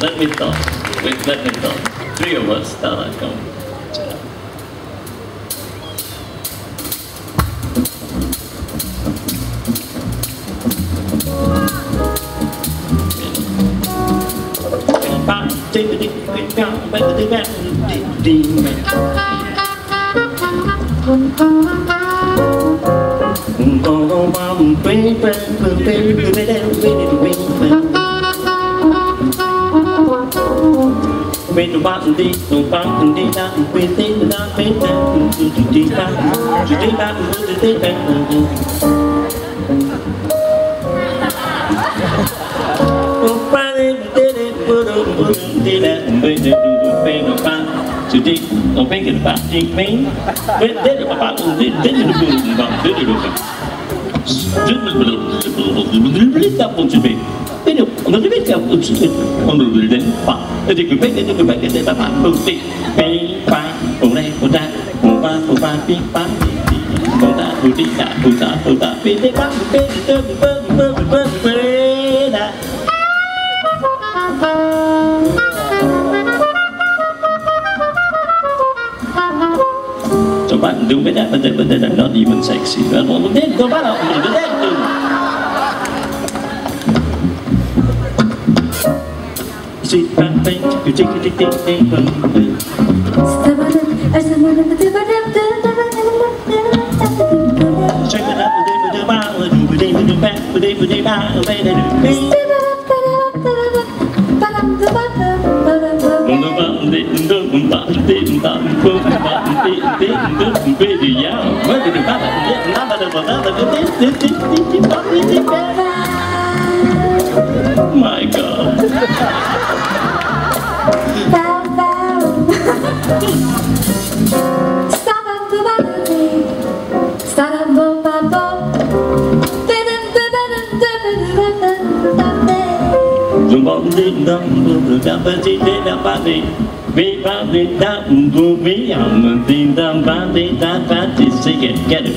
Let me talk. Wait, let me talk. Three of us, Tara, come. I'm thinking about Jink Main. They're about to do it about do with that, but then I'm not even sexy. Well, then go back up and do that too. Sit back, think, you take it, my God. We probably don't go beyond the thing that body that body sick and get it.